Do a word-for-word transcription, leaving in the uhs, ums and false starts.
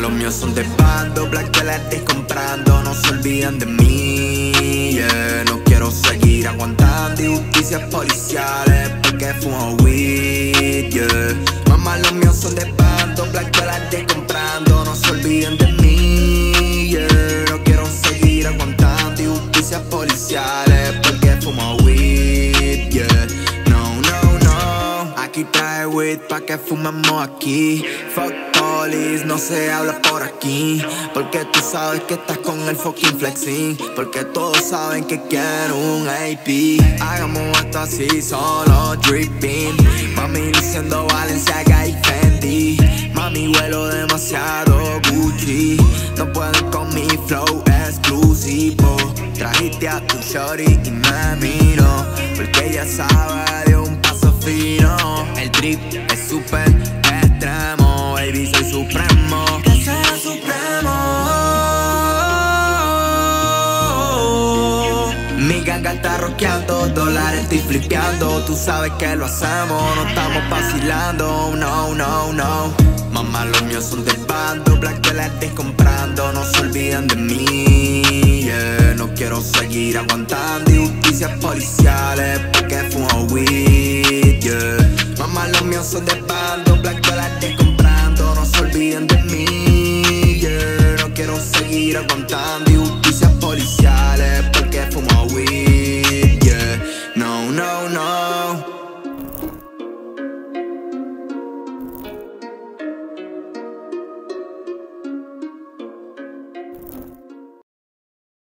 los míos son de bando, black que la estoy comprando, no se olvidan de mí, yeah. No quiero seguir aguantando injusticias policiales porque fumo weed, yeah. Mamá, los míos son de bando, black que la estoy comprando, no se olviden de mí, yeah. No quiero seguir aguantando injusticias policiales porque fumo weed, yeah. No, no, no, aquí trae weed pa' que fumemos aquí. Fuck no se habla por aquí, porque tú sabes que estás con el fucking flexing, porque todos saben que quieren un A P. Hagamos esto así, solo dripping. Mami, luciendo Valenciana y Fendi. Mami, vuelo demasiado Gucci. No puedo con mi flow exclusivo. Trajiste a tu shorty y me miro, porque ella sabe de un paso fino. El drip es súper extremo, baby, soy supremo, que soy supremo. Mi ganga está rockeando, dólares estoy flipeando. Tú sabes que lo hacemos, no estamos vacilando. No, no, no. Mamá, los míos son del bando, black que la estoy comprando, no se olvidan de mí, yeah. No quiero seguir aguantando injusticias policiales porque fumo weed, yeah. Mamá, los míos son del bando, black que la estoy comprando, olviden de mí, yeah. No quiero seguir aguantando injusticias policiales.